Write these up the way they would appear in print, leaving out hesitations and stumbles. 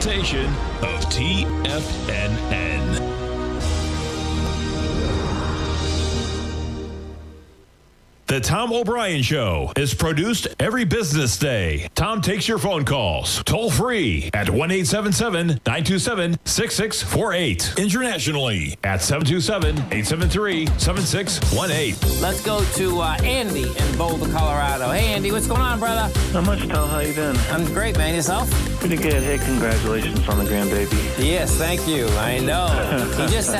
presentation of TFNN. The Tom O'Brien Show is produced every business day. Tom takes your phone calls toll free at 1-877-927-6648. Internationally at 727-873-7618. Let's go to Andy in Boulder, Colorado. Hey, Andy, what's going on, brother? Not much, Tom. How you doing? I'm great, man. Yourself? Pretty good. Hey, congratulations on the grandbaby. Yes, thank you. I know. He just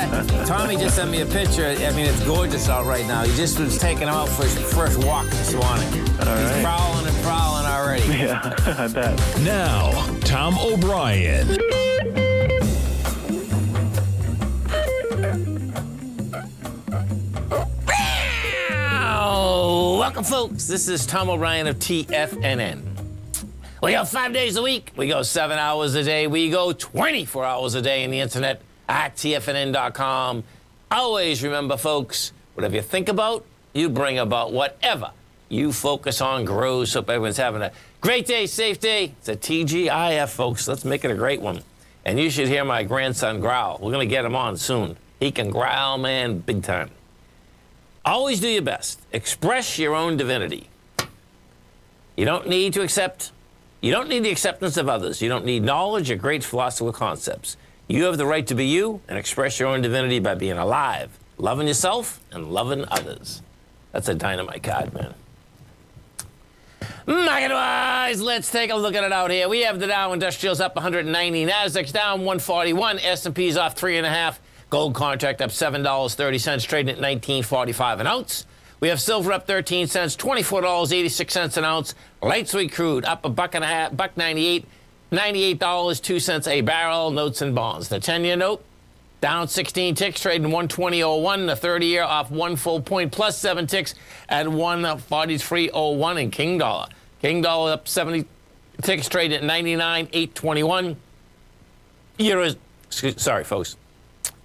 Tommy just sent me a picture. I mean, it's gorgeous out right now. He just was taking him out for his first walk this morning. He's prowling and prowling already. Yeah, I bet. Now, Tom O'Brien. Welcome, folks. This is Tom O'Brien of TFNN. We go 5 days a week. We go 7 hours a day. We go 24 hours a day on the internet at TFNN.com. Always remember, folks, whatever you think about, you bring about. Whatever you focus on grows. Hope everyone's having a great day, safe day. It's a TGIF, folks. Let's make it a great one. And you should hear my grandson growl. We're going to get him on soon. He can growl, man, big time. Always do your best. Express your own divinity. You don't need to accept. You don't need the acceptance of others. You don't need knowledge or great philosophical concepts. You have the right to be you and express your own divinity by being alive, loving yourself, and loving others. That's a dynamite card, man. Market-wise, let's take a look at it out here. We have the Dow Industrials up 190, Nasdaq's down 141, S&P's off 3.5, gold contract up $7.30, trading at $19.45 an ounce. We have silver up 13 cents, $24.86 an ounce. Light sweet crude up $1.50, $1.98, $98.02 a barrel. Notes and bonds. The 10-year note down 16 ticks, trading 120.01. The 30-year off 1 full point, plus 7 ticks at 143.01. And King Dollar. King Dollar up 70 ticks, trading at 99.821. Euros, sorry, folks.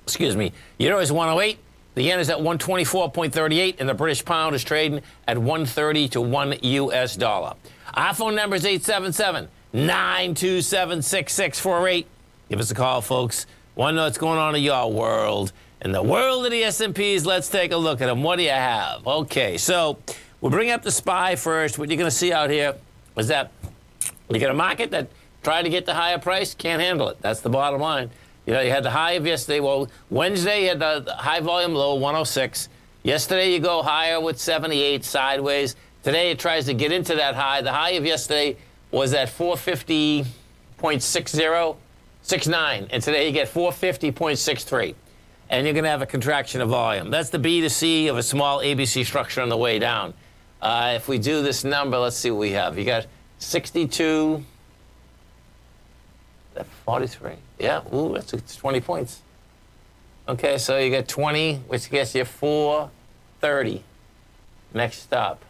Excuse me. Euro is 108. The yen is at 124.38, and the British pound is trading at 130 to 1 U.S. dollar. Our phone number is 877-927-6648. Give us a call, folks. Want to know what's going on in your world. In the world of the S&Ps, let's take a look at them. What do you have? Okay, so we'll bring up the SPY first. What you're going to see out here is that you get a market that tried to get the higher price, can't handle it. That's the bottom line. You know, you had the high of yesterday. Well, Wednesday, you had the high volume low, 106. Yesterday, you go higher with 78 sideways. Today, it tries to get into that high. The high of yesterday was at 450.60. 69, and today you get 450.63, and you're going to have a contraction of volume. That's the B to C of a small ABC structure on the way down. If we do this number, let's see what we have. You got 62, 43. Yeah, ooh, that's 20 points. Okay, so you got 20, which gets you 430. Next stop.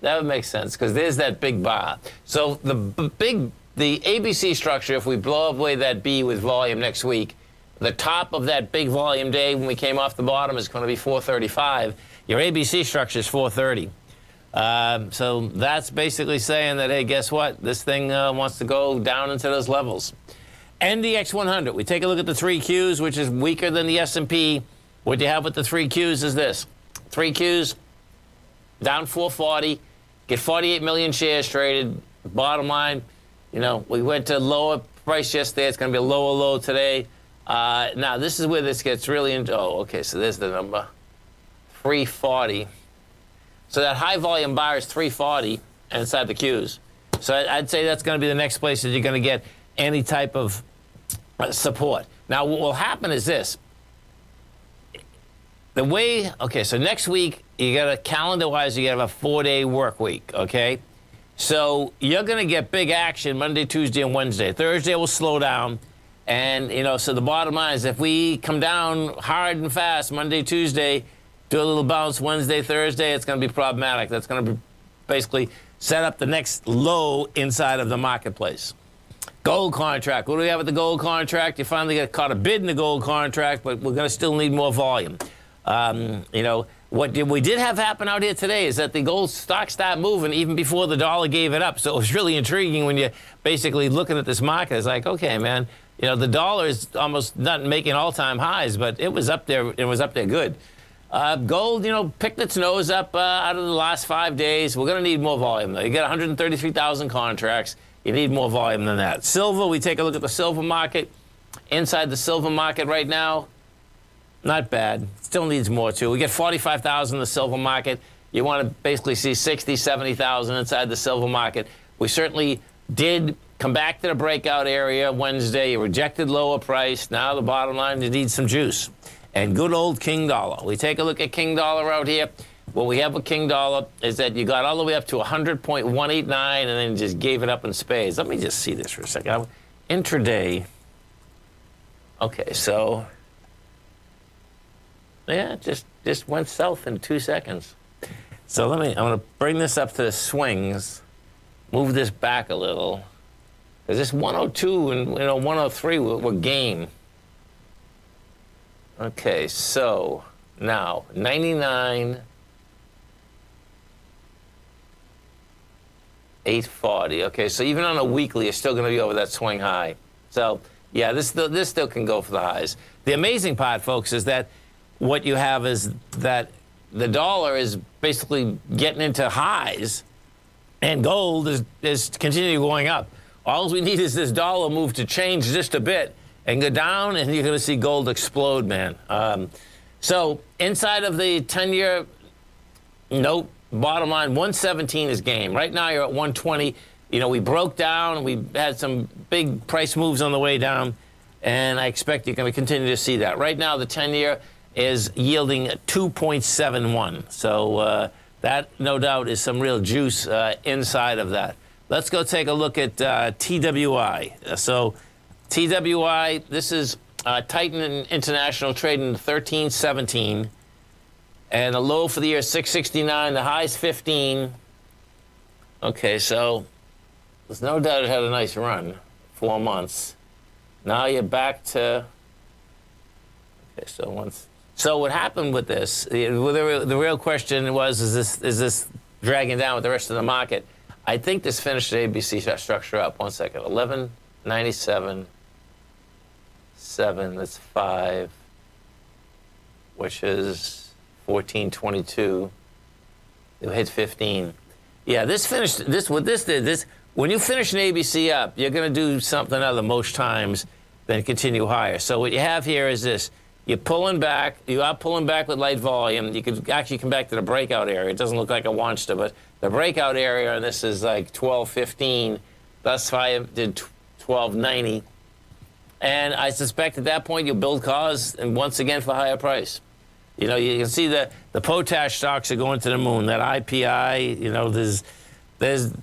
That would make sense because there's that big bar. So the big. The ABC structure, if we blow away that B with volume next week, the top of that big volume day when we came off the bottom is going to be 435. Your ABC structure is 430. So that's basically saying that, hey, guess what? This thing wants to go down into those levels. NDX 100. We take a look at the 3Qs, which is weaker than the S&P. What you have with the 3Qs is this. 3Qs down 440, get 48 million shares traded. Bottom line, you know, we went to lower price yesterday. It's going to be a lower low today. Now, this is where this gets really into. Oh, okay, so there's the number. 340. So that high volume bar is 340 inside the Qs. So I'd say that's going to be the next place that you're going to get any type of support. Now, what will happen is this. The way, okay, so next week, you got to, calendar-wise, you got to have a 4-day work week, okay? So you're going to get big action Monday, Tuesday, and Wednesday. Thursday will slow down. And, you know, so the bottom line is if we come down hard and fast Monday, Tuesday, do a little bounce Wednesday, Thursday, it's going to be problematic. That's going to be basically set up the next low inside of the marketplace. Gold contract. What do we have with the gold contract? You finally got caught a bid in the gold contract, but we're going to still need more volume. You know, What we did have happen out here today is that the gold stock started moving even before the dollar gave it up. So it was really intriguing when you're basically looking at this market. It's like, okay, man, you know, the dollar is almost not making all-time highs, but it was up there. It was up there good. Gold, you know, picked its nose up out of the last 5 days. We're going to need more volume, though. You got 133,000 contracts. You need more volume than that. Silver, we take a look at the silver market. Inside the silver market right now, not bad. Still needs more, too. We get 45,000 in the silver market. You want to basically see 60, 70,000 inside the silver market. We certainly did come back to the breakout area Wednesday. You rejected lower price. Now the bottom line, you need some juice. And good old King Dollar. We take a look at King Dollar out here. What we have with King Dollar is that you got all the way up to 100.189 and then just gave it up in spades. Let me just see this for a second. Intraday. Okay, so... yeah, just went south in 2 seconds. So let me, I'm going to bring this up to the swings, move this back a little. Because this 102 and, you know, 103 were game. Okay, so now 99,840. Okay, so even on a weekly, you're still going to be over that swing high. So, yeah, this still can go for the highs. The amazing part, folks, is that what you have is that the dollar is basically getting into highs and gold is continuing going up. All we need is this dollar move to change just a bit and go down, and you're going to see gold explode, man. So inside of the 10-year note, bottom line, 117 is game. Right now you're at 120. You know, we broke down. We had some big price moves on the way down, and I expect you're going to continue to see that. Right now the 10-year is yielding 2.71. So that, no doubt, is some real juice inside of that. Let's go take a look at TWI. So TWI, this is Titan International, trading in 1317. And the low for the year 669, the high is 15. Okay, so there's no doubt it had a nice run, 4 months. Now you're back to... okay, so once... so what happened with this, the real question was, is this dragging down with the rest of the market? I think this finished the ABC structure up. 1 second. 1197, 7, that's 5, which is 1422. It hit 15. Yeah, this finished, this, what this did, this, when you finish an ABC up, you're going to do something other most times than continue higher. So what you have here is this. You're pulling back. You are pulling back with light volume. You could actually come back to the breakout area. It doesn't look like I wants to, but the breakout area, and this is like 1215. Thus far, it did 1290. And I suspect at that point, you'll build cause, and once again, for higher price. You know, you can see the potash stocks are going to the moon. That IPI, you know, there's you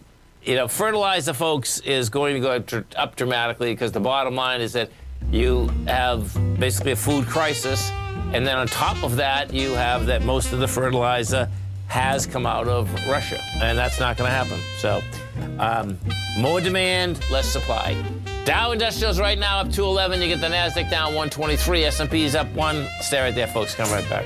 know, fertilizer, folks, is going to go up dramatically, because the bottom line is that you have basically a food crisis, and then on top of that, you have that most of the fertilizer has come out of Russia, and that's not going to happen. So more demand, less supply. Dow Industrials right now up 211. You get the Nasdaq down 123. S&P's up 1. Stay right there, folks. Come right back.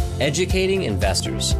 educating investors.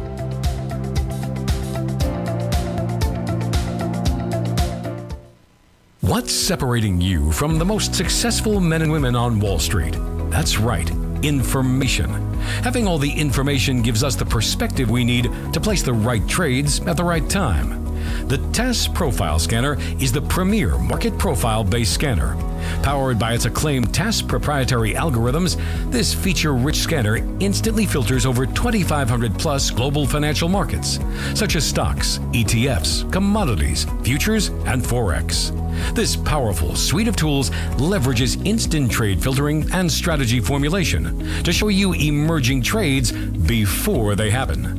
What's separating you from the most successful men and women on Wall Street? That's right, information. Having all the information gives us the perspective we need to place the right trades at the right time. The TAS Profile Scanner is the premier market profile-based scanner. Powered by its acclaimed TAS proprietary algorithms, this feature-rich scanner instantly filters over 2,500-plus global financial markets, such as stocks, ETFs, commodities, futures, and Forex. This powerful suite of tools leverages instant trade filtering and strategy formulation to show you emerging trades before they happen.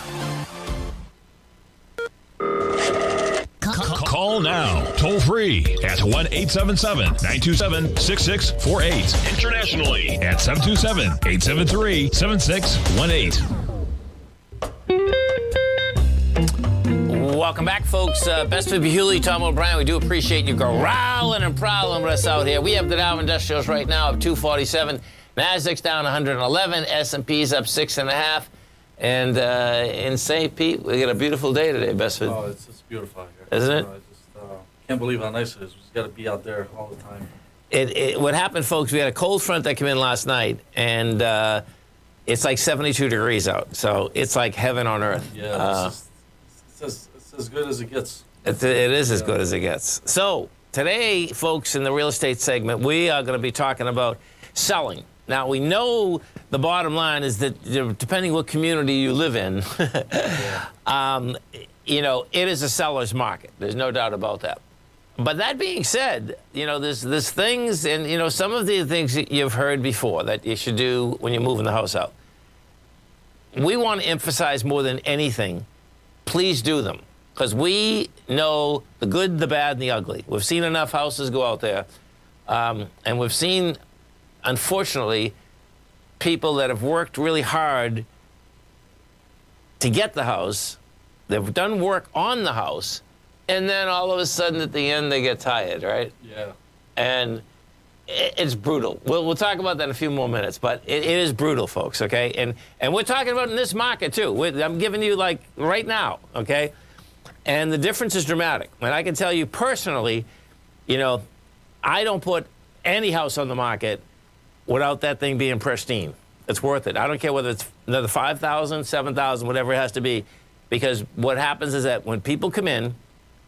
Call now, toll free at 1-877-927-6648. Internationally at 727-873-7618. Welcome back, folks. Best Fit Bewley, Tom O'Brien. We do appreciate you growling and prowling with us out here. We have the Dow Industrials right now up 247. Nasdaq's down 111. S&P's up 6.5. And in St. Pete, we got a beautiful day today, Best Fit. Oh, it's beautiful here. Isn't it? I just can't believe how nice it is. We just got to be out there all the time. What happened, folks, we had a cold front that came in last night, and it's like 72 degrees out. So it's like heaven on earth. Yeah, it's as good as it gets. It is as good as it gets. So today, folks, in the real estate segment, we are going to be talking about selling. Now, we know the bottom line is that depending what community you live in, yeah. You know, it is a seller's market. There's no doubt about that. But that being said, you know, there's things, and you know, some of the things that you've heard before that you should do when you're moving the house out. We want to emphasize more than anything, please do them. Because we know the good, the bad, and the ugly. We've seen enough houses go out there. And we've seen, unfortunately, people that have worked really hard to get the house. They've done work on the house, and then all of a sudden at the end they get tired, right? Yeah. And it's brutal. We'll talk about that in a few more minutes, but it is brutal, folks, okay? And we're talking about in this market, too. I'm giving you, like, right now, okay? And the difference is dramatic. And I can tell you personally, you know, I don't put any house on the market without that thing being pristine. It's worth it. I don't care whether it's another 5,000, 7,000, whatever it has to be. Because what happens is that when people come in,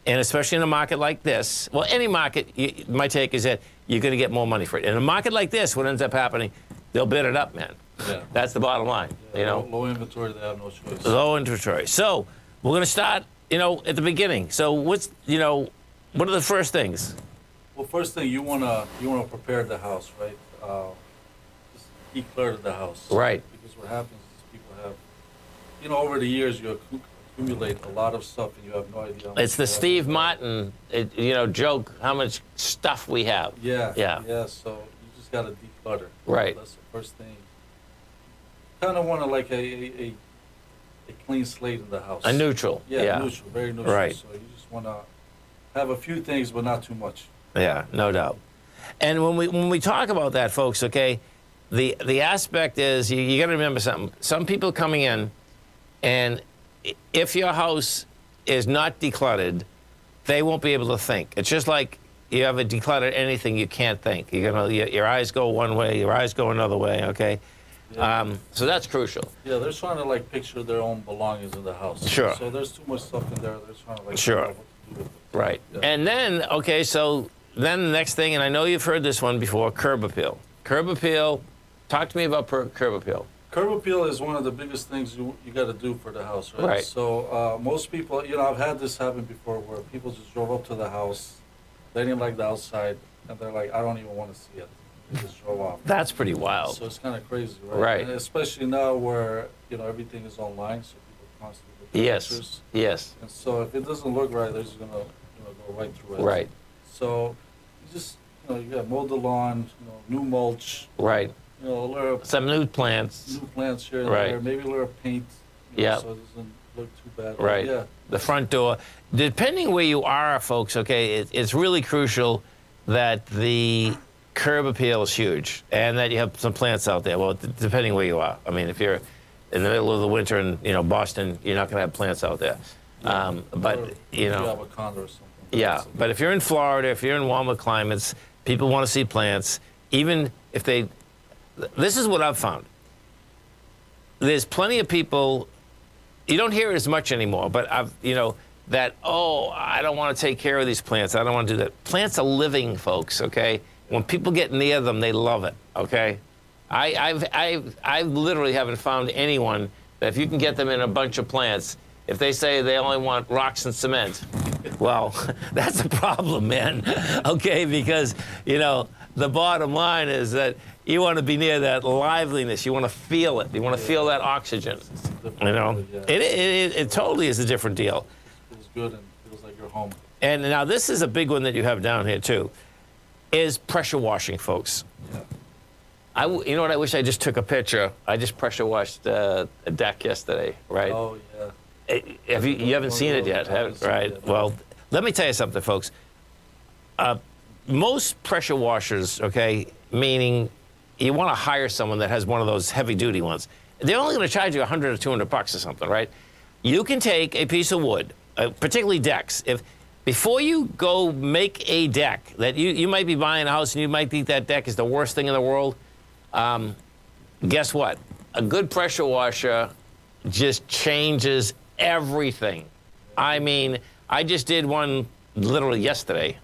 and especially in a market like this, well, any market, my take is that you're going to get more money for it. In a market like this, what ends up happening, they'll bid it up, man. Yeah. That's the bottom line. Yeah, you know, low inventory, they have no choice. Low inventory. So we're going to start, you know, at the beginning. So what's, you know, what are the first things? Well, first thing you want to prepare the house, right? Just be clear to the house, right? Because what happens is people have, you know, over the years you accumulate a lot of stuff and you have no idea. It's the Steve Martin, you know, joke how much stuff we have. Yeah, yeah, yeah. So you just got to declutter. Right. That's the first thing. Kind of want to like a clean slate in the house. A neutral. Yeah, yeah. Neutral, very neutral. Right. So you just want to have a few things, but not too much. Yeah, no doubt. And when we talk about that, folks, okay, the aspect is you got to remember something. Some people coming in. And if your house is not decluttered, they won't be able to think. It's just like you ever declutter anything, you can't think. You're gonna, your eyes go one way, your eyes go another way, okay? Yeah. So that's crucial. Yeah, they're trying to like picture their own belongings in the house. Sure. So there's too much stuff in there. They're trying to like figure out what to do with it. Right. Yeah. And then, okay, so then the next thing, and I know you've heard this one before, curb appeal. Curb appeal, talk to me about curb appeal. Curb appeal is one of the biggest things you got to do for the house, right? Right. So most people, you know, I've had this happen before where people just drove up to the house, they didn't like the outside, and they're like, I don't even want to see it. They just drove off. That's pretty wild. So it's kind of crazy, right? Right. And especially now where, you know, everything is online, so people constantly look at pictures. Yes. And so if it doesn't look right, they're just going to go right through it. Right. So you just, you know, you got to mow the lawn, you know, new mulch. Right. You know, layer of some new plants. New plants here and right. there. Maybe a layer of paint. You know, so it doesn't look too bad. Right. Yeah. The front door. Depending where you are, folks, okay, it's really crucial that the curb appeal is huge and that you have some plants out there. Well, depending where you are. I mean, if you're in the middle of the winter in, you know, Boston, you're not going to have plants out there. Yeah. But, you know. You have a condo or something. Yeah. But if you're in Florida, if you're in warmer climates, people want to see plants, even if they... This is what I've found. There's plenty of people, you don't hear it as much anymore, but I've, you know, that, oh, I don't want to take care of these plants. I don't want to do that. Plants are living, folks, okay? When people get near them, they love it, okay? I literally haven't found anyone that if you can get them in a bunch of plants, if they say they only want rocks and cement, well, that's a problem, man, okay? Because, you know, the bottom line is that you want to be near that liveliness. You want to feel it. You want to feel that oxygen. You know, yeah. It totally is a different deal. It feels good and feels like you're home. And now this is a big one that you have down here too, is pressure washing, folks. Yeah. You know what? I wish I just took a picture. I just pressure washed a deck yesterday, right? Oh yeah. You haven't seen it yet, right? Well, let me tell you something, folks. Most pressure washers, okay, meaning you want to hire someone that has one of those heavy-duty ones. They're only going to charge you $100 or $200 or something, right? You can take a piece of wood, particularly decks. If before you go make a deck, that you might be buying a house and you might think that deck is the worst thing in the world, guess what? A good pressure washer just changes everything. I mean, I just did one literally yesterday,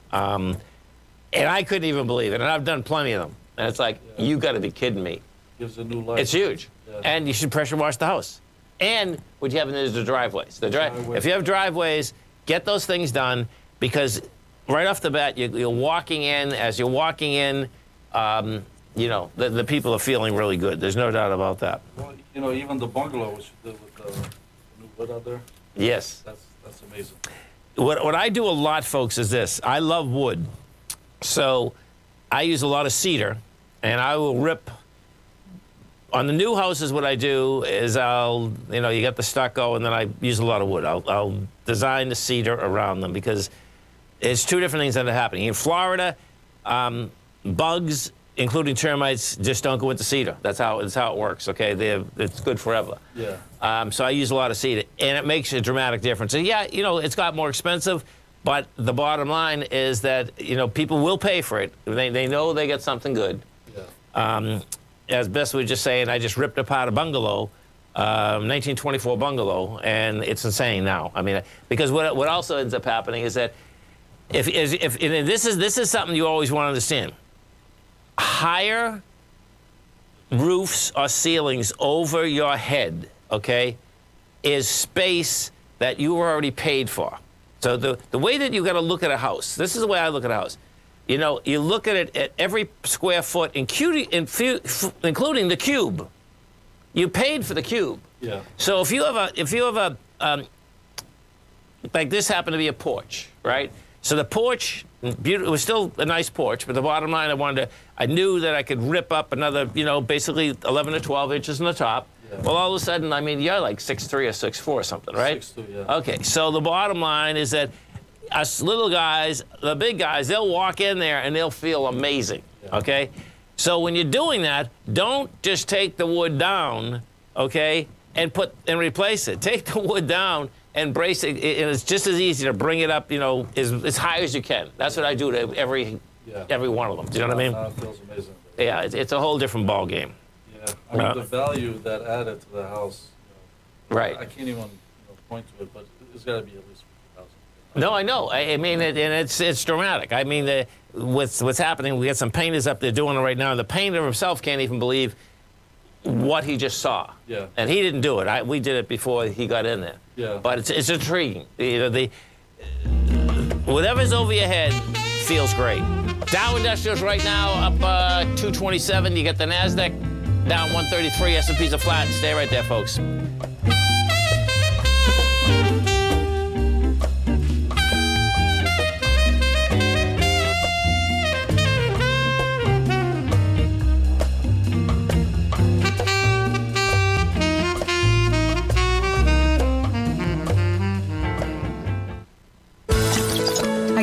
and I couldn't even believe it, and I've done plenty of them. And it's like, yeah. You got to be kidding me. Gives a new life. It's huge. Yeah. And you should pressure wash the house. And what you have in there is the driveways. If you have driveways, get those things done, because right off the bat, you're walking in. As you're walking in, you know, the people are feeling really good. There's no doubt about that. Well, you know, even the bungalow, which you did with the new wood out there. Yes. That's amazing. What I do a lot, folks, is this. I love wood. So I use a lot of cedar. And I will rip, on the new houses what I do is I'll, you know, you got the stucco and then I use a lot of wood. I'll design the cedar around them because it's two different things that are happening. In Florida, bugs, including termites, just don't go into cedar. That's how it works, okay? It's good forever. Yeah. So I use a lot of cedar and it makes a dramatic difference. And yeah, you know, it's got more expensive, but the bottom line is that, you know, people will pay for it. They know they get something good. Yeah. As best we just saying, I just ripped apart a bungalow, 1924 bungalow, and it's insane now. I mean, because what also ends up happening is that if this is something you always want to understand. Higher roofs or ceilings over your head, okay, is space that you were already paid for. So the way that you got to look at a house, this is the way I look at a house. You know, you look at it at every square foot, including the cube. You paid for the cube. Yeah. So like this happened to be a porch, right? So the porch, it was still a nice porch, but the bottom line, I knew that I could rip up another, you know, basically 11 to 12 inches on the top. Well, all of a sudden, I mean, you're like 6'3" or 6'4" or something, right? 6'2", yeah. Okay, so the bottom line is that us little guys, the big guys, they'll walk in there and they'll feel amazing, yeah. Okay? So when you're doing that, don't just take the wood down, okay, and replace it. Take the wood down embrace it, and it's just as easy to bring it up, you know, as high as you can. That's what I do to every one of them. Do you know what I mean? It feels amazing. Yeah, it's a whole different ball game. Yeah, I mean, the value that added to the house. You know, right. I can't even point to it, but it's got to be at least $50,000. No, I know. I mean, and it's dramatic. I mean, what's happening? We got some painters up there doing it right now. The painter himself can't even believe what he just saw. Yeah. And he didn't do it. We did it before he got in there. Yeah. But it's intriguing. You know, whatever's over your head feels great. Dow Industrials right now up 227. You got the Nasdaq down 133. S&P's are flat. Stay right there, folks. Are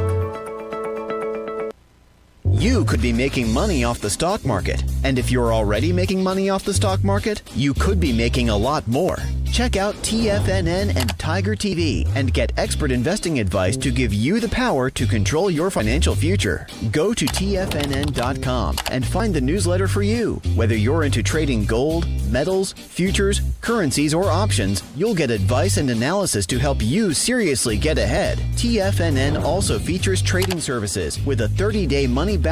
You could be making money off the stock market. And if you're already making money off the stock market, you could be making a lot more. Check out TFNN and Tiger TV and get expert investing advice to give you the power to control your financial future. Go to TFNN.com and find the newsletter for you. Whether you're into trading gold, metals, futures, currencies, or options, you'll get advice and analysis to help you seriously get ahead. TFNN also features trading services with a 30-day money-back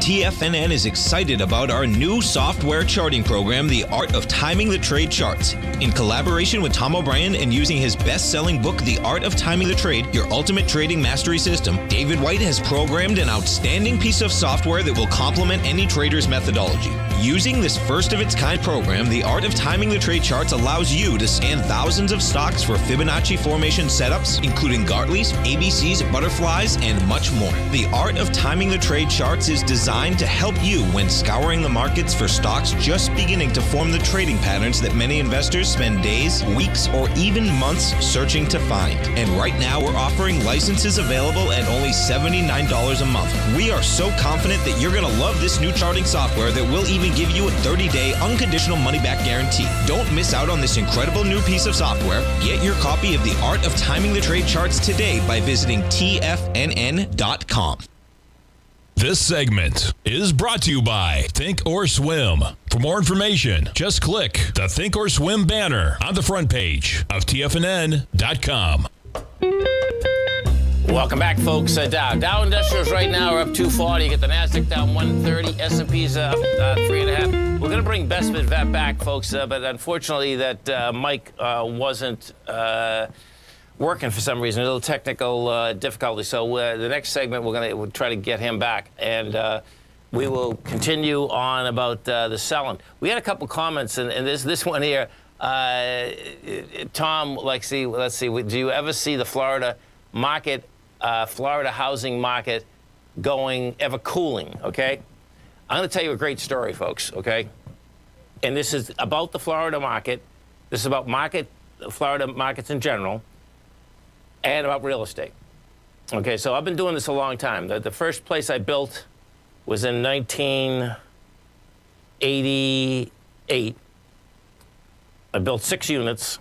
TFNN is excited about our new software charting program, The Art of Timing the Trade Charts. In collaboration with Tom O'Brien and using his best-selling book, The Art of Timing the Trade, Your Ultimate Trading Mastery System, David White has programmed an outstanding piece of software that will complement any trader's methodology. Using this first-of-its-kind program, The Art of Timing the Trade Charts allows you to scan thousands of stocks for Fibonacci formation setups, including Gartley's, ABC's, butterflies, and much more. The Art of Timing the Trade Charts is designed to help you when scouring the markets for stocks just beginning to form the trading patterns that many investors spend days, weeks, or even months searching to find. And right now, we're offering licenses available at only $79 a month. We are so confident that you're going to love this new charting software that we'll even give you a 30-day unconditional money-back guarantee. Don't miss out on this incredible new piece of software. Get your copy of The Art of Timing the Trade Charts today by visiting TFNN.com. This segment is brought to you by Thinkorswim. For more information, just click the Thinkorswim banner on the front page of TFNN.com. Welcome back, folks. Dow Industrials right now are up 240. You get the Nasdaq down 130. S&P's up 3.5. We're going to bring Best Fit back, folks, but unfortunately that Mike wasn't working for some reason, a little technical difficulty. So the next segment, we'll try to get him back, and we will continue on about the selling. We had a couple comments, and this one here. Tom, let's see, do you ever see the Florida market? Florida housing market going ever cooling, okay? I'm going to tell you a great story, folks, okay? And this is about the Florida market. This is about Florida markets in general and about real estate. Okay, so I've been doing this a long time. The first place I built was in 1988. I built 6 units.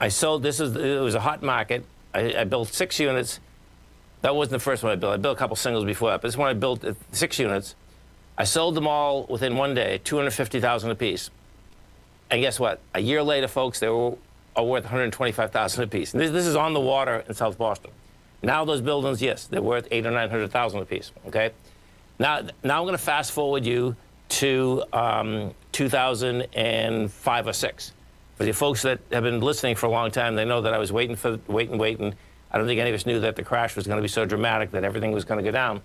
I sold, it was a hot market. I built 6 units. That wasn't the first one I built. I built a couple singles before that, but this one I built 6 units. I sold them all within one day, $250,000 apiece. And guess what? A year later, folks, they were worth $125,000 apiece. And this is on the water in South Boston. Now those buildings, yes, they're worth $800,000 or $900,000 apiece. Okay. Now I'm going to fast forward you to 2005 or 6. For the folks that have been listening for a long time, they know that I was waiting. I don't think any of us knew that the crash was going to be so dramatic that everything was going to go down.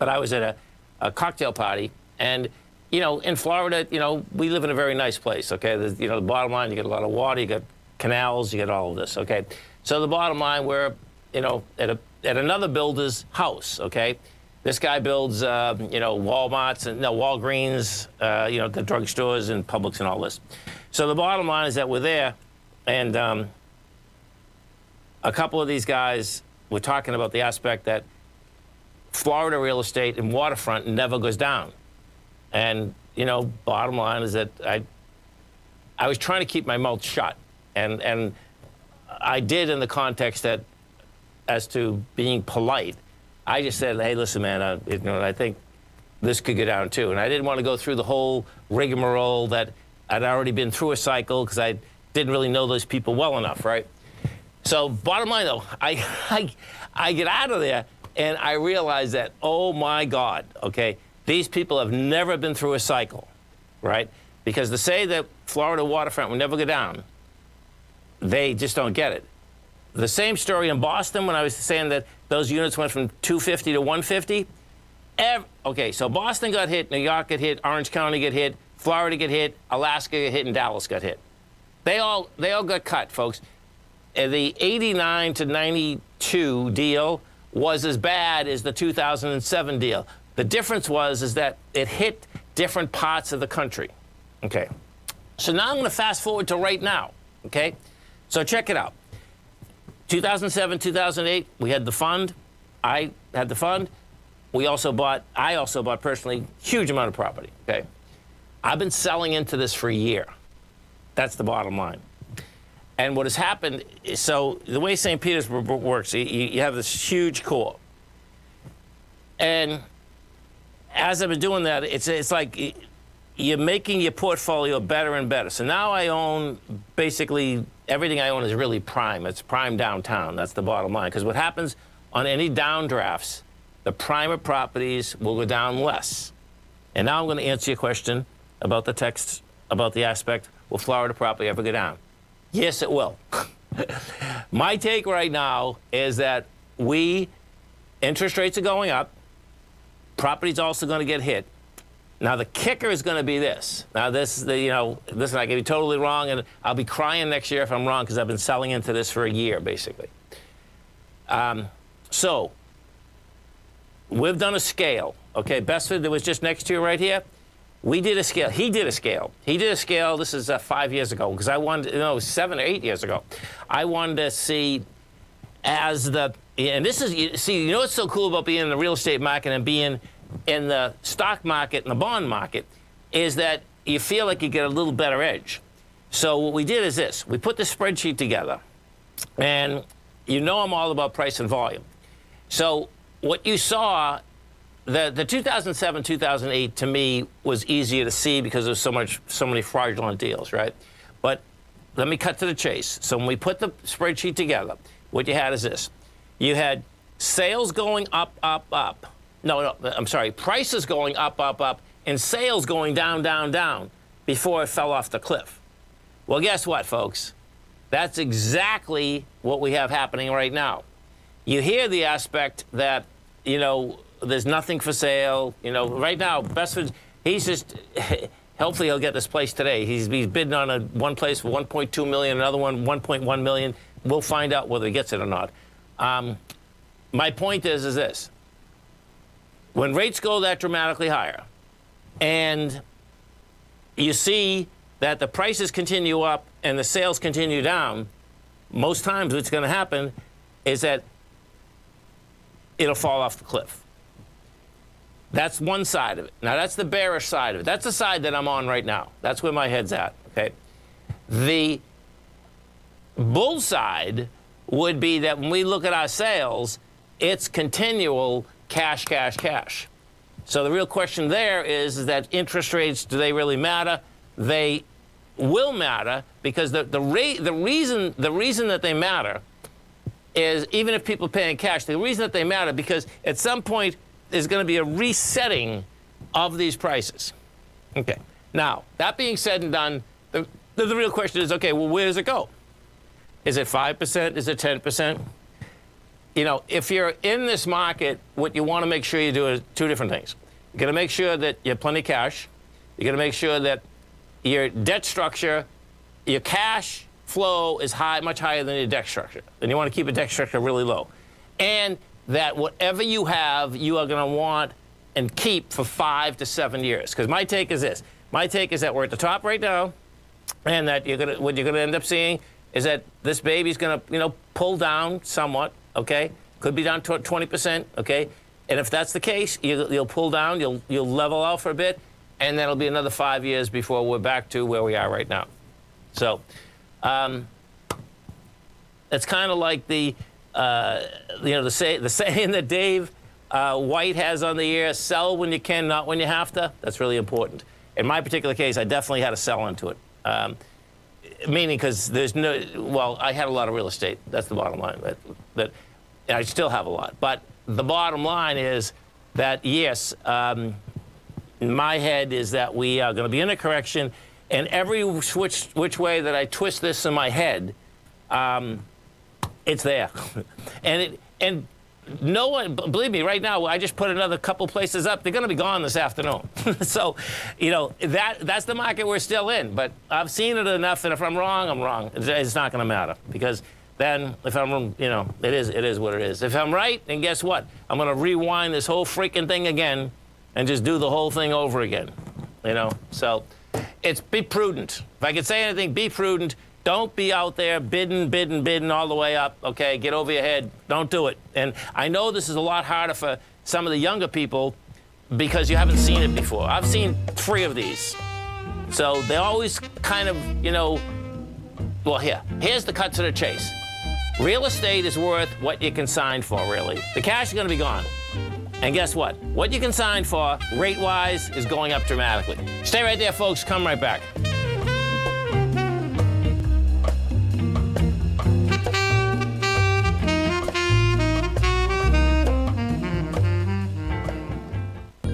But I was at a cocktail party, and you know, in Florida, you know, we live in a very nice place. Okay, there's, you know, the bottom line, you get a lot of water, you got canals, you get all of this. Okay, so the bottom line, we're, you know, at another builder's house. Okay, this guy builds, you know, Walmarts and Walgreens, you know, the drugstores and Publix and all this. So the bottom line is that we're there, and a couple of these guys were talking about the aspect that Florida real estate and waterfront never goes down. And, you know, bottom line is that I was trying to keep my mouth shut. And I did, in the context that, as to being polite, I just said, hey, listen, man, you know, I think this could go down too. And I didn't want to go through the whole rigmarole that I'd already been through a cycle, because I didn't really know those people well enough, right? So bottom line, though, I get out of there, and I realize that, oh, my God, okay, these people have never been through a cycle, right? Because to say that Florida waterfront will never go down, they just don't get it. The same story in Boston, when I was saying that those units went from 250 to 150. Okay, so Boston got hit, New York got hit, Orange County got hit, Florida got hit, Alaska got hit, and Dallas got hit. They all got cut, folks. And the 89 to 92 deal was as bad as the 2007 deal. The difference was is that it hit different parts of the country. Okay, so now I'm going to fast forward to right now. Okay, so check it out. 2007, 2008, we had the fund. I had the fund. I also bought personally huge amount of property. Okay, I've been selling into this for a year. That's the bottom line. And what has happened, so the way St. Petersburg works, you have this huge core. And as I've been doing that, it's like you're making your portfolio better and better. So now I own, basically, everything I own is really prime. It's prime downtown. That's the bottom line. Because what happens on any downdrafts, the primer properties will go down less. And now I'm going to answer your question about the text, about the aspect, will Florida property ever go down? Yes, it will. My take right now is that interest rates are going up. Property's also going to get hit. Now, the kicker is going to be this. Now, you know, listen, I could be totally wrong, and I'll be crying next year if I'm wrong, because I've been selling into this for a year, basically. So we've done a scale. Okay, Best Fit that was just next to you right here. We did a scale. He did a scale. This is 5 years ago, because I wanted, no, 7 or 8 years ago. I wanted to see and this is, you know what's so cool about being in the real estate market and being in the stock market and the bond market is that you feel like you get a little better edge. So what we did is this. We put the spreadsheet together, and you know I'm all about price and volume. So what you saw, the 2007, 2008, to me, was easier to see because there was so many fraudulent deals, right? But let me cut to the chase. So when we put the spreadsheet together, what you had is this. You had sales going up, up, up. No, I'm sorry. Prices going up, up, up, and sales going down, down, down before it fell off the cliff. Well, guess what, folks? That's exactly what we have happening right now. You hear the aspect that, you know, there's nothing for sale. You know, right now, Best Fit, he's just, hopefully he'll get this place today. He's bidding on one place for $1.2 million, another one, $1.1 million. We'll find out whether he gets it or not. My point is this. When rates go that dramatically higher, and you see that the prices continue up and the sales continue down, most times what's going to happen is that it'll fall off the cliff. That's one side of it. Now, that's the bearish side of it. That's the side that I'm on right now. That's where my head's at, okay? The bull side would be that when we look at our sales, it's continual cash, cash, cash. So the real question there is that interest rates, do they really matter? They will matter, because the reason that they matter is, even if people are paying cash, the reason that they matter, because at some point there's going to be a resetting of these prices. Okay. Now, that being said and done, the real question is, okay, well, where does it go? Is it 5%? Is it 10%? You know, if you're in this market, what you want to make sure you do is two different things. You're going to make sure that you have plenty of cash. You're going to make sure that your debt structure, your cash flow is high, much higher than your debt structure. And you want to keep a debt structure really low. And that whatever you have, you are going to want and keep for 5 to 7 years. Because my take is this. My take is that we're at the top right now, and that you're going to, what you're going to end up seeing is that this baby's going to, you know, pull down somewhat. Okay, could be down to 20%. Okay, and if that's the case, you'll pull down, you'll level out for a bit, and that'll be another 5 years before we're back to where we are right now. So, it's kind of like the you know, the saying that Dave White has on the air: sell when you can, not when you have to. That's really important. In my particular case, I definitely had to sell into it. Meaning, because there's no, well, I had a lot of real estate. That's the bottom line. That I still have a lot. But the bottom line is that, yes, in my head is that we are going to be in a correction. And every which way that I twist this in my head, it's there. And no one, believe me, right now, I just put another couple places up. They're going to be gone this afternoon. So, you know, that's the market we're still in. But I've seen it enough, and if I'm wrong, I'm wrong. It's not going to matter, because then if I'm wrong, you know, it is what it is. If I'm right, then guess what? I'm going to rewind this whole freaking thing again and just do the whole thing over again, you know. So it's be prudent. If I could say anything, be prudent. Don't be out there bidding all the way up, okay? Get over your head. Don't do it. And I know this is a lot harder for some of the younger people because you haven't seen it before. I've seen 3 of these. So they always kind of, you know, well, here's the cut to the chase. Real estate is worth what you can sign for, really. The cash is going to be gone. And guess what? What you can sign for, rate-wise, is going up dramatically. Stay right there, folks. Come right back.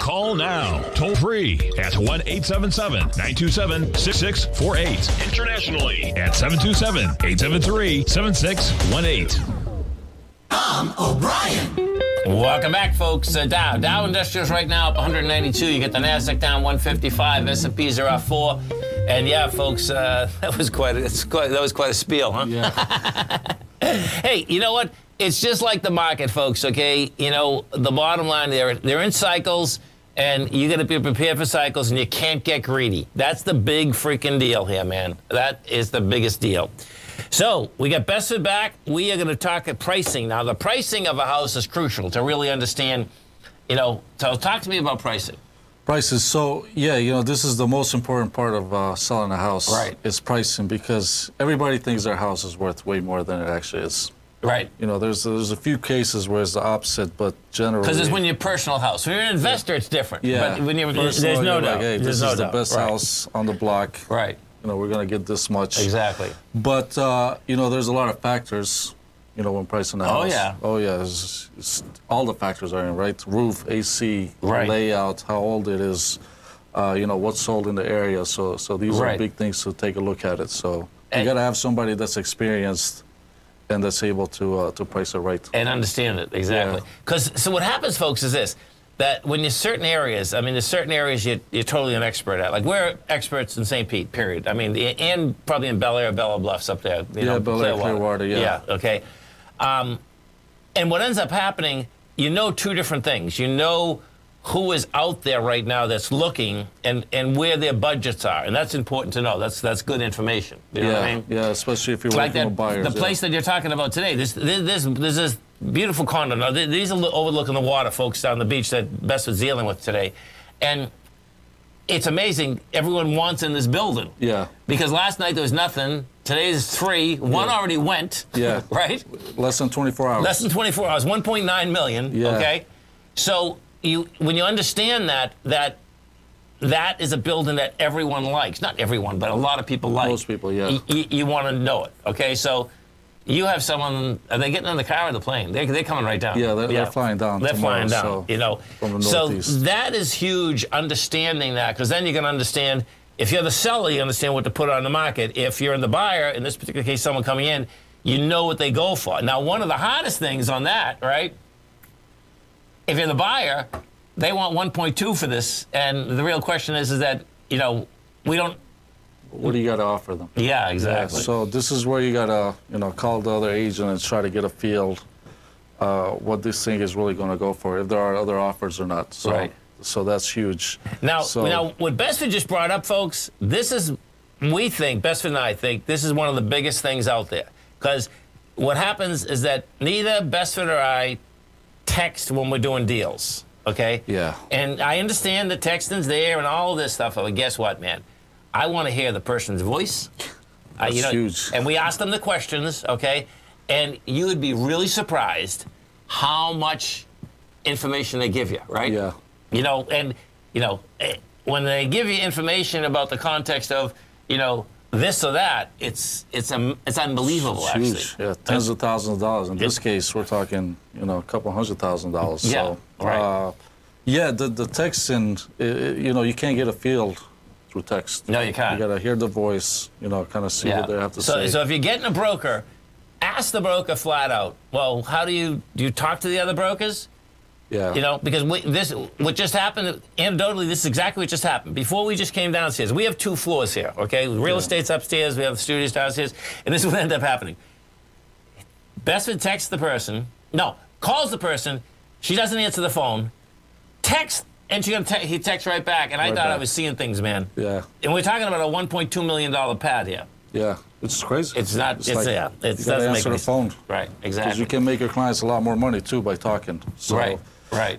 Call now, toll free at 1-877-927-6648. Internationally at 727-873-7618. Tom O'Brien. Welcome back, folks. Dow Industrials right now up 192. You get the Nasdaq down 155. S&Ps are up 4. And yeah, folks, that was quite a spiel, huh? Yeah. Hey, you know what? It's just like the market, folks. Okay, you know the bottom line. They're in cycles, and you got to be prepared for cycles, and you can't get greedy. That's the big freaking deal here, man. That is the biggest deal. So we got Best Fit back. We are going to talk at pricing now. The pricing of a house is crucial to really understand. You know, so talk to me about pricing. Prices. So, yeah, you know, this is the most important part of selling a house. Right. It's pricing, because everybody thinks their house is worth way more than it actually is. Right. You know, there's a few cases where it's the opposite, but generally. Because it's when you're a personal house. When you're an investor, it's different. Yeah. But when you're personal, there's no doubt. Like, hey, this is the best house on the block. Right. You know, we're going to get this much. Exactly. But, you know, there's a lot of factors, you know, when pricing a house. Oh, yeah. Oh, yeah. It's, all the factors are in, right? Roof, AC, right. Layout, how old it is, you know, what's sold in the area. So these right. are big things to take a look at it. So you got to have somebody that's experienced and that's able to price it right. And understand it, exactly. Because yeah. So what happens, folks, is this, that when you're certain areas, I mean, there's certain areas you're totally an expert at. Like, we're experts in St. Pete, period. I mean, and probably in Bel Air, Bella Bluffs up there. You know, Bel Air, Clearwater, yeah. Yeah, okay. And what ends up happening, you know, two different things. You know who is out there right now that's looking and where their budgets are. And that's important to know. That's good information. You know yeah, what I mean? Yeah, especially if you're like working with buyers. The place yeah. that you're talking about today, there's this beautiful condo. Now, these are overlooking the water, folks, down the beach that Best was dealing with today. And it's amazing. Everyone wants in this building. Yeah. Because last night there was nothing. Today is 3. One yeah. already went. Yeah. Right? Less than 24 hours. Less than 24 hours. 1.9 million. Yeah. Okay? So when you understand that is a building that everyone likes. Not everyone, but a lot of people like. Most people, yeah. You want to know it. Okay? So you have someone, are they getting in the car or the plane? They're coming right down. Yeah, they're flying down. They're flying down, so, you know. From the Northeast. So that is huge, understanding that, because then you can understand, if you're the seller, you understand what to put on the market. If you're in the buyer, in this particular case, someone coming in, you know what they go for. Now, one of the hardest things on that, right, if you're the buyer, they want 1.2 for this. And the real question is that, you know, we don't. What do you got to offer them? Yeah, exactly. Yeah, so this is where you got to, you know, call the other agent and try to get a feel what this thing is really going to go for, if there are other offers or not. So, right. So that's huge. Now, what Best Fit just brought up, folks, this is, we think, Best Fit and I think, this is one of the biggest things out there. Because what happens is that neither Best Fit or I text when we're doing deals, okay? Yeah. And I understand the texting's there and all this stuff, but guess what, man? I want to hear the person's voice. That's you know, huge. And we ask them the questions, okay? And you would be really surprised how much information they give you, right? Yeah. You know, and, you know, when they give you information about the context of, you know, this or that, it's unbelievable, it's huge. Actually. Yeah, tens of thousands of dollars. In this case, we're talking, you know, a couple $100,000. Yeah, so, right. Yeah, the texting, you know, you can't get a feel through text. No, you can't. You got to hear the voice, you know, kind of see yeah. what they have to say. So if you're getting a broker, ask the broker flat out, well, how do you talk to the other brokers? Yeah. You know, because what just happened, anecdotally, this is exactly what just happened. Before we just came downstairs, we have two floors here, okay? Real estate's upstairs, we have the studios downstairs, and this is what ended up happening. Best Fit texts the person, calls the person, she doesn't answer the phone, texts, and he texts right back, and I thought I was seeing things, man. Yeah. And we're talking about a $1.2 million pad here. Yeah, it's crazy. It's not, it doesn't make sense. Phone. Right, exactly. Because you can make your clients a lot more money, too, by talking. So, right.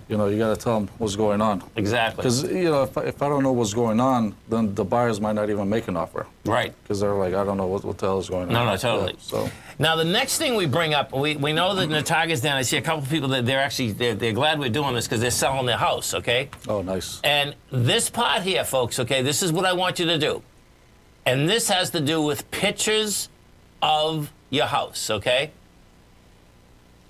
You know, you got to tell them what's going on. Exactly. Because, you know, if I don't know what's going on, then the buyers might not even make an offer. Right. Because they're like, I don't know what the hell is going on. No, totally. Yeah, so. Now, the next thing we bring up, we know that the Tiger's down. I see a couple of people that they're glad we're doing this because they're selling their house, okay? Oh, nice. And this part here, folks, okay, this is what I want you to do. And this has to do with pictures of your house, okay?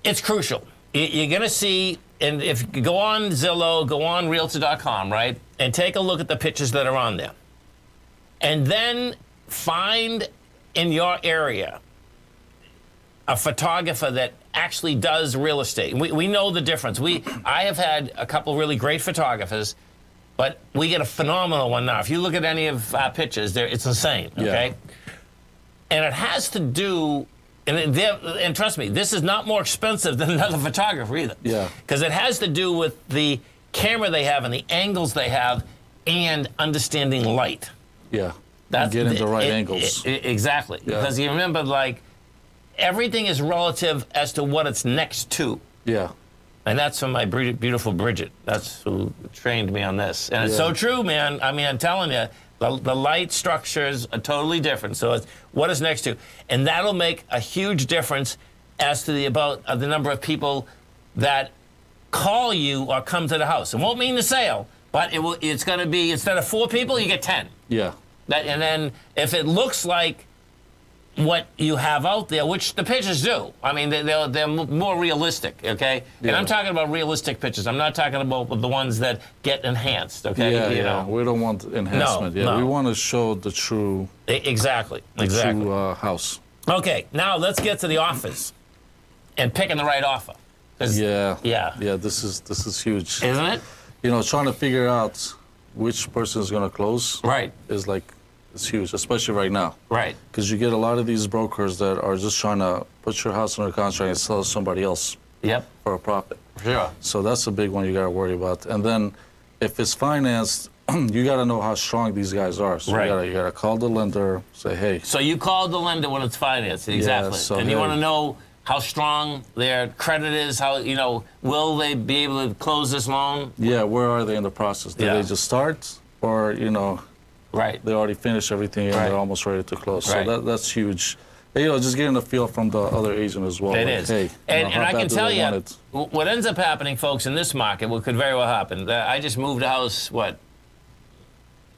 It's crucial. You're going to see... And if you go on Zillow, go on Realtor.com, right, and take a look at the pictures that are on there. And then find in your area a photographer that actually does real estate. We know the difference. I have had a couple really great photographers, but we get a phenomenal one now. If you look at any of our pictures, it's insane, okay? Yeah. And it has to do... And trust me, this is not more expensive than another photographer either. Yeah. Because it has to do with the camera they have and the angles they have and understanding light. Yeah. That's getting the right angles. Exactly. Yeah. Because you remember, like, everything is relative as to what it's next to. Yeah. And that's from my beautiful Bridget. That's who trained me on this. And it's so true, man. I mean, I'm telling you. The light structures are totally different. So it's what is next to. And that'll make a huge difference as to the number of people that call you or come to the house. It won't mean the sale, but it's going to be, instead of 4 people, you get 10. Yeah. And then if it looks like what you have out there, which the pictures do. I mean, they're more realistic, okay? Yeah. And I'm talking about realistic pictures. I'm not talking about the ones that get enhanced, okay? Yeah, you know? We don't want enhancement. No. We want to show the true... Exactly. True house. Okay, now let's get to the offers and picking the right offer. Yeah, this is huge. Isn't it? You know, trying to figure out which person is going to close is like... It's huge, especially right now. Right. Because you get a lot of these brokers that are just trying to put your house under contract and sell it to somebody else for a profit. Sure. So that's a big one you got to worry about. And then if it's financed, you got to know how strong these guys are. So you got to call the lender, say, hey. So you call the lender when it's financed, exactly. Yeah, so, and you want to know how strong their credit is, how, you know, will they be able to close this loan? Yeah, where are they in the process? Did they just start or, you know... Right. They already finished everything and they're almost ready to close. Right. So that's huge. And, you know, just getting the feel from the other agent as well. It is. Hey, and I can tell you, what ends up happening, folks, in this market, what could very well happen. I just moved a house, what,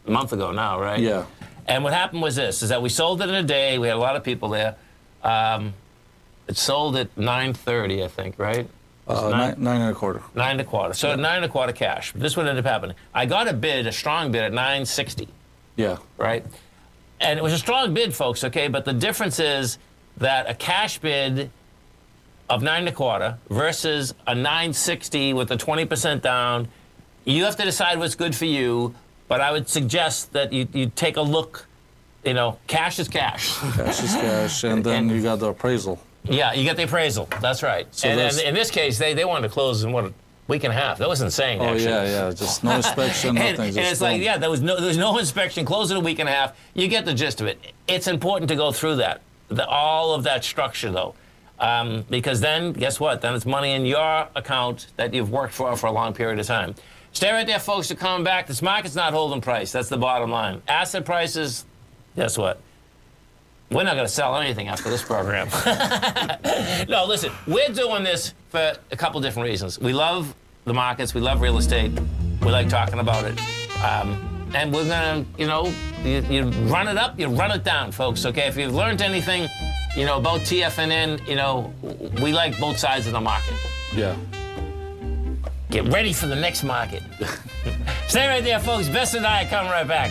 a month ago now, right? Yeah. And what happened was this, is that we sold it in a day. We had a lot of people there. It sold at 9:30, I think, right? Nine and a quarter. 9 and a quarter. So 9 and a quarter cash. This would end up happening. I got a bid, a strong bid at 9:60. Yeah. Right? And it was a strong bid, folks, okay? But the difference is that a cash bid of 9 and a quarter versus a 960 with a 20% down, you have to decide what's good for you, but I would suggest that you take a look, you know, cash is cash. Cash is cash, and then you got the appraisal. Yeah, you get the appraisal. That's right. So and in this case, they wanted to close in what? Week and a half. That was insane, actually. Oh, yeah, just no inspection, nothing. And it's like, yeah, there was no inspection. Close it a week and a half. You get the gist of it. It's important to go through that, all of that structure, though, because then, guess what? Then it's money in your account that you've worked for a long period of time. Stay right there, folks, to come back. This market's not holding price. That's the bottom line. Asset prices, guess what? We're not going to sell anything after this program. No, listen, we're doing this for a couple different reasons. We love the markets. We love real estate. We like talking about it. And we're going to, you know, you run it up, you run it down, folks, okay? If you've learned anything, you know, about TFNN, you know, we like both sides of the market. Yeah. Get ready for the next market. Stay right there, folks. Best and I come right back.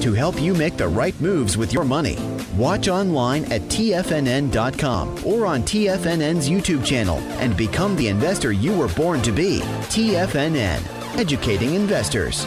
to help you make the right moves with your money. Watch online at TFNN.com or on TFNN's YouTube channel and become the investor you were born to be. TFNN, educating investors.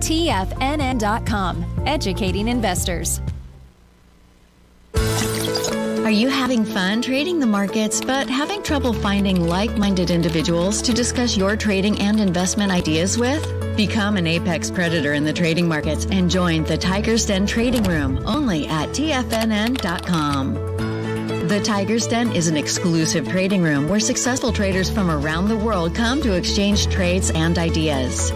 TFNN.com, educating investors. Are you having fun trading the markets but having trouble finding like-minded individuals to discuss your trading and investment ideas with? Become an apex predator in the trading markets and join the Tiger's Den Trading Room only at TFNN.com. The Tiger's Den is an exclusive trading room where successful traders from around the world come to exchange trades and ideas.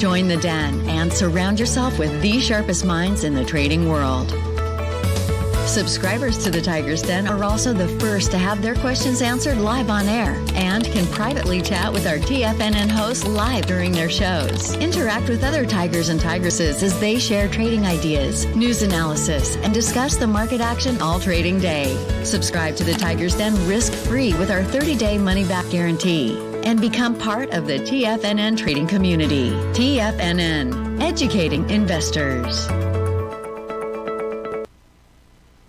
Join the den and surround yourself with the sharpest minds in the trading world. Subscribers to the Tiger's Den are also the first to have their questions answered live on air and can privately chat with our TFNN hosts live during their shows. Interact with other Tigers and Tigresses as they share trading ideas, news analysis, and discuss the market action all trading day. Subscribe to the Tiger's Den risk-free with our 30-day money-back guarantee and become part of the TFNN trading community. TFNN, educating investors.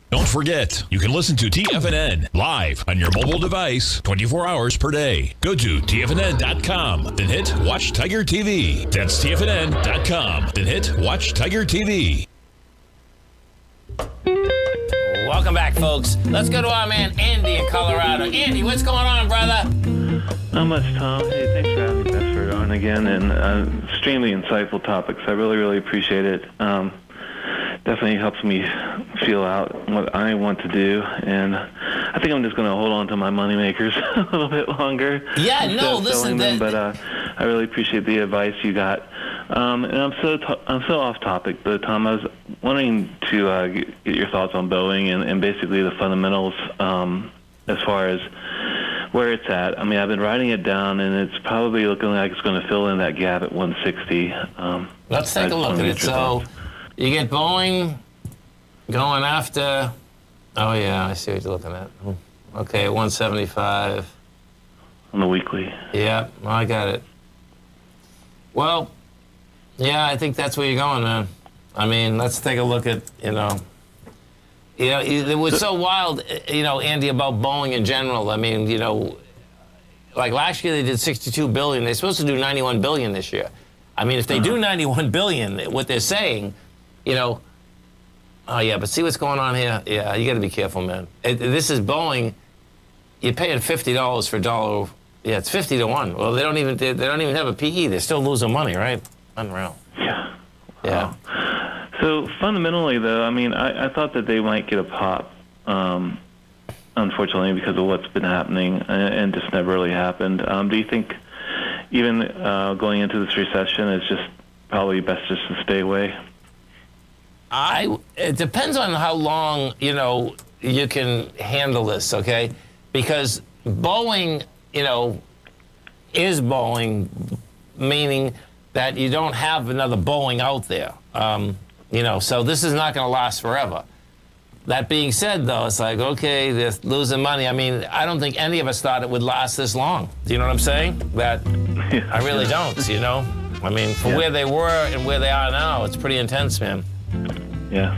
Don't forget, you can listen to TFNN live on your mobile device 24 hours per day. Go to TFNN.com, then hit Watch Tiger TV. That's TFNN.com, then hit Watch Tiger TV. Welcome back, folks. Let's go to our man Andy in Colorado. Andy, what's going on, brother? Not much, Tom. Hey, thanks for having us on again, and extremely insightful topics. I really appreciate it. Definitely helps me feel out what I want to do, and I think I'm just going to hold on to my moneymakers a little bit longer. Yeah, no, listen. But I really appreciate the advice you got. And I'm so off topic, but Tom, I was wanting to get your thoughts on Boeing and basically the fundamentals as far as where it's at. I mean, I've been writing it down, and it's probably looking like it's going to fill in that gap at 160. Let's take a look at it. So you get Boeing going after, oh yeah, I see what you're looking at. Okay, 175. On the weekly. Yeah, I got it. Well, yeah, I think that's where you're going, man. I mean, let's take a look at, you know, it was so wild, you know, Andy, about Boeing in general. I mean, you know, like last year they did $62 billion. They're supposed to do $91 billion this year. I mean, if they do $91 billion, what they're saying, you know, oh, yeah, but see what's going on here? Yeah, you got to be careful, man. This is Boeing. You're paying $50 for a dollar. Yeah, it's 50 to 1. Well, they don't even have a PE. They're still losing money, right? Unreal. Yeah. Yeah. Wow. So fundamentally, though, I mean, I thought that they might get a pop, unfortunately, because of what's been happening and just never really happened. Do you think even going into this recession, it's just probably best just to stay away? It depends on how long, you know, you can handle this, okay? Because Boeing, you know, is Boeing, meaning that you don't have another Boeing out there. You know, so this is not going to last forever. That being said, though, it's like, okay, they're losing money. I mean, I don't think any of us thought it would last this long. Do you know what I'm saying? That I really don't, you know? I mean, for where they were and where they are now, it's pretty intense, man. Yeah.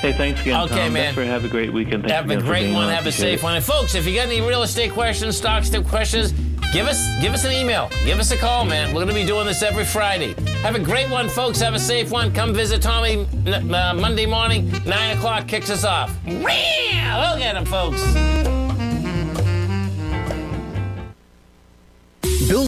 Hey, thanks again, Tom. Okay, man. Have a great weekend. Have a great one. Have a safe one. And, folks, if you got any real estate questions, stock tip questions, give us an email. Give us a call, man. We're going to be doing this every Friday. Have a great one, folks. Have a safe one. Come visit Tommy Monday morning, 9 o'clock, kicks us off. We'll get him, folks.